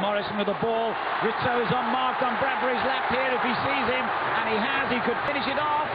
Morrison with the ball. Rizzo is unmarked on Bradbury's left here. If he sees him, and he has, he could finish it off.